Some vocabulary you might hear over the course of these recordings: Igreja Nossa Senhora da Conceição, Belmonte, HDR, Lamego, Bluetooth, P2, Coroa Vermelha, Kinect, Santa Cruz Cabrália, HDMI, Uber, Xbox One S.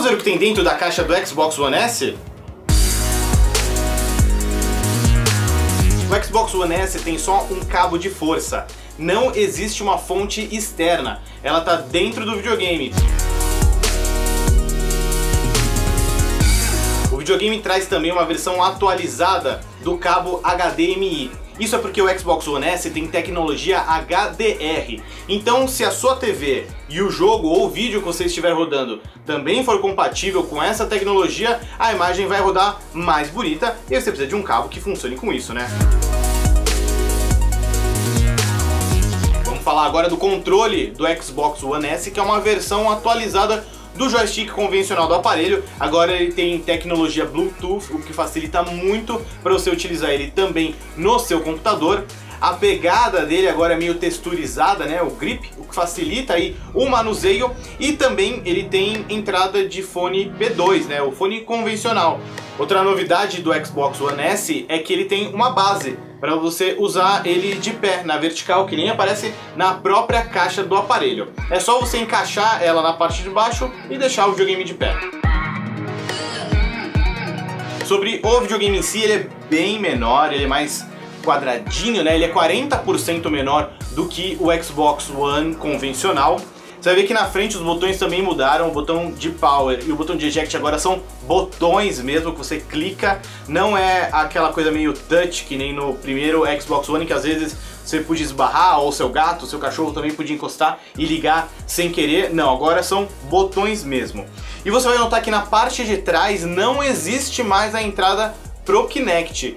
Vamos ver o que tem dentro da caixa do Xbox One S? O Xbox One S tem só um cabo de força. Não existe uma fonte externa. Ela está dentro do videogame. O videogame traz também uma versão atualizada do cabo HDMI. Isso é porque o Xbox One S tem tecnologia HDR. Então, se a sua TV e o jogo ou o vídeo que você estiver rodando também for compatível com essa tecnologia, a imagem vai rodar mais bonita e você precisa de um cabo que funcione com isso, né? Vamos falar agora do controle do Xbox One S, que é uma versão atualizada do joystick convencional do aparelho. Agora ele tem tecnologia Bluetooth, o que facilita muito para você utilizar ele também no seu computador. A pegada dele agora é meio texturizada, né? O grip, o que facilita aí o manuseio. E também ele tem entrada de fone P2, né? O fone convencional. Outra novidade do Xbox One S é que ele tem uma base para você usar ele de pé, na vertical, que nem aparece na própria caixa do aparelho. É só você encaixar ela na parte de baixo e deixar o videogame de pé. Sobre o videogame em si, ele é bem menor, ele é mais quadradinho, né? Ele é 40% menor do que o Xbox One convencional. Você vai ver que na frente os botões também mudaram, o botão de power e o botão de eject agora são botões mesmo, que você clica, não é aquela coisa meio touch que nem no primeiro Xbox One, que às vezes você podia esbarrar, ou seu gato, seu cachorro também podia encostar e ligar sem querer. Não, agora são botões mesmo. E você vai notar que na parte de trás não existe mais a entrada pro Kinect.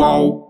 Wow.